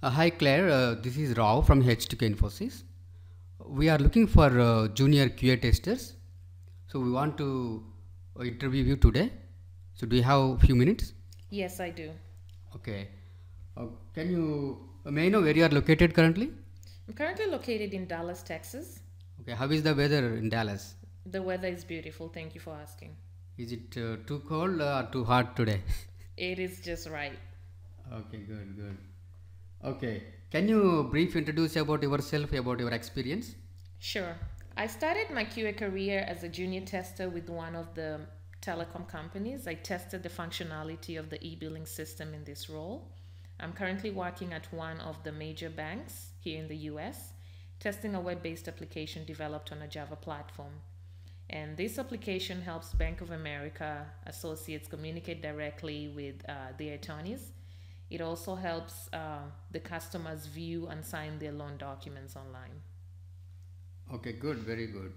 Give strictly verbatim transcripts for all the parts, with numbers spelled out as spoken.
Uh, hi Claire, uh, this is Rao from H two K Infosys. We are looking for uh, junior Q A testers. So we want to interview you today. So do you have a few minutes? Yes, I do. Okay. Uh, can you, uh, may I know where you are located currently? I'm currently located in Dallas, Texas. Okay. How is the weather in Dallas? The weather is beautiful. Thank you for asking. Is it uh, too cold or too hot today? It is just right. Okay, good, good. Okay, can you briefly introduce about yourself, about your experience? Sure. I started my Q A career as a junior tester with one of the telecom companies. I tested the functionality of the e-billing system in this role. I'm currently working at one of the major banks here in the U S, testing a web-based application developed on a Java platform. And this application helps Bank of America associates communicate directly with uh, the attorneys. It also helps uh, the customers view and sign their loan documents online. Okay, good, very good.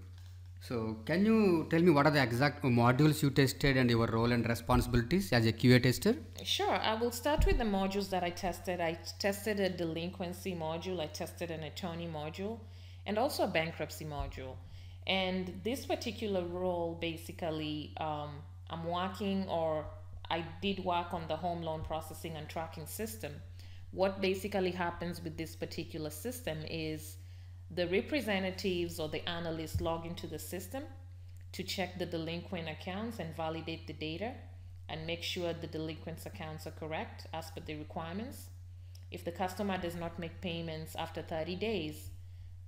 So can you tell me what are the exact modules you tested and your role and responsibilities as a Q A tester? Sure, I will start with the modules that I tested. I tested a delinquency module, I tested an attorney module, and also a bankruptcy module. And this particular role, basically, um, I'm working or I did work on the home loan processing and tracking system. What basically happens with this particular system is the representatives or the analysts log into the system to check the delinquent accounts and validate the data and make sure the delinquent accounts are correct as per the requirements. If the customer does not make payments after thirty days,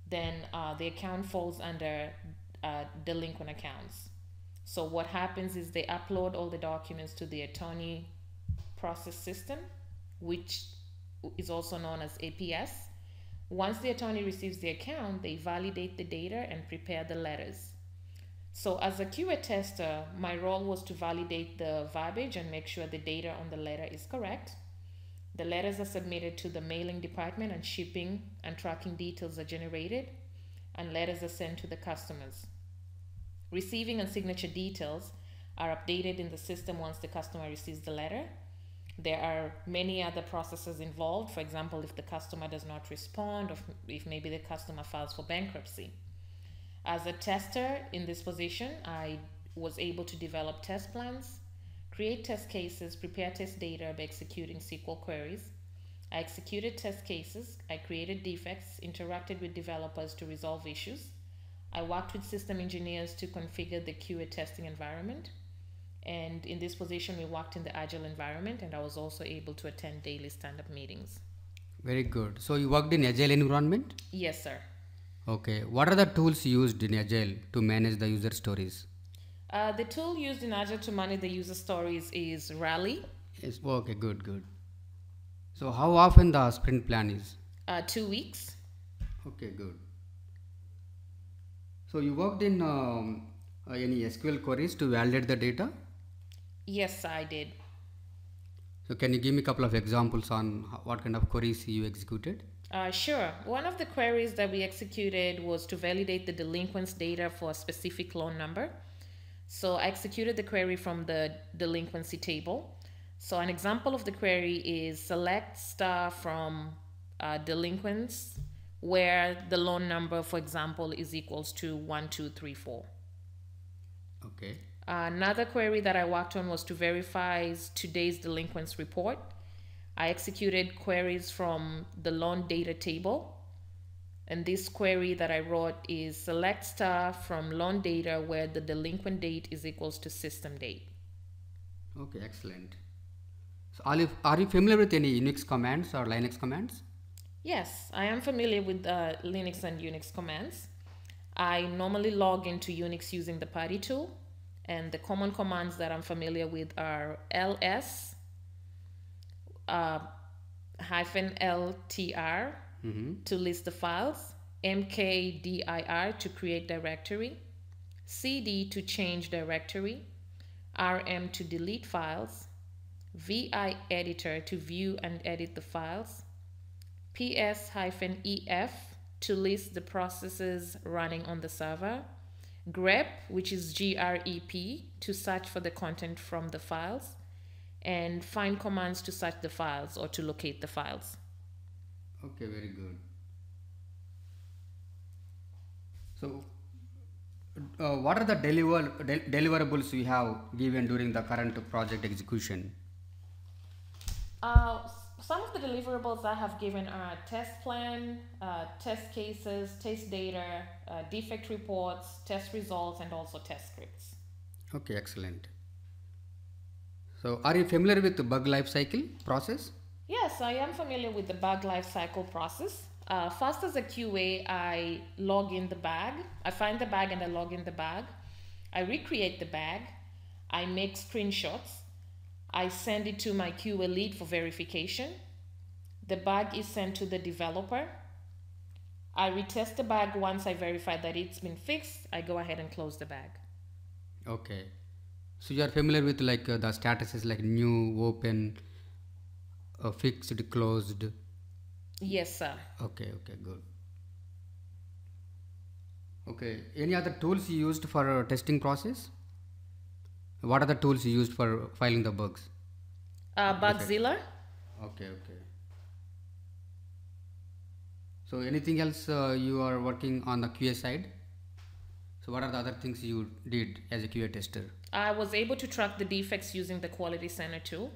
then uh, the account falls under uh, delinquent accounts. So what happens is they upload all the documents to the attorney process system, which is also known as A P S. Once the attorney receives the account, they validate the data and prepare the letters. So as a Q A tester, my role was to validate the verbiage and make sure the data on the letter is correct. The letters are submitted to the mailing department and shipping and tracking details are generated and letters are sent to the customers. Receiving and signature details are updated in the system once the customer receives the letter. There are many other processes involved. For example, if the customer does not respond or if maybe the customer files for bankruptcy. As a tester in this position, I was able to develop test plans, create test cases, prepare test data by executing S Q L queries. I executed test cases. I created defects, interacted with developers to resolve issues. I worked with system engineers to configure the Q A testing environment. And in this position, we worked in the agile environment, and I was also able to attend daily stand-up meetings. Very good. So you worked in agile environment? Yes, sir. Okay. What are the tools used in agile to manage the user stories? Uh, the tool used in agile to manage the user stories is Rally. Yes. Okay, good, good. So how often the sprint plan is? Uh, two weeks. Okay, good. So you worked in um, any S Q L queries to validate the data? Yes, I did. So can you give me a couple of examples on what kind of queries you executed? Uh, sure. One of the queries that we executed was to validate the delinquent's data for a specific loan number. So I executed the query from the delinquency table. So an example of the query is select star from uh, delinquents where the loan number, for example, is equals to one two three four. Okay. Another query that I worked on was to verify today's delinquents report. I executed queries from the loan data table. And this query that I wrote is select star from loan data where the delinquent date is equals to system date. Okay, excellent. So are you, are you familiar with any Unix commands or Linux commands? Yes, I am familiar with uh, Linux and Unix commands. I normally log into Unix using the Putty tool, and the common commands that I'm familiar with are ls uh, hyphen ltr mm-hmm. to list the files, mkdir to create directory, cd to change directory, rm to delete files, vi editor to view and edit the files, ps-ef to list the processes running on the server, grep, which is G R E P, to search for the content from the files, and find commands to search the files or to locate the files. Okay, very good. So uh, what are the deliver del deliverables we have given during the current project execution? Uh, some of the deliverables I have given are test plan, uh, test cases, test data, uh, defect reports, test results, and also test scripts. Okay, excellent. So are you familiar with the bug lifecycle process? Yes, I am familiar with the bug lifecycle process. Uh, first, as a Q A, I log in the bug. I find the bug and I log in the bug. I recreate the bug. I make screenshots. I send it to my Q A lead for verification. The bug is sent to the developer. I retest the bug once I verify that it's been fixed. I go ahead and close the bug. Okay. So you are familiar with like uh, the statuses like new, open, uh, fixed, closed. Yes, sir. Okay, okay, good. Okay, any other tools you used for uh, testing process? What are the tools you used for filing the bugs? Uh, Bugzilla. Okay, okay. So anything else uh, you are working on the Q A side? So what are the other things you did as a Q A tester? I was able to track the defects using the Quality Center tool.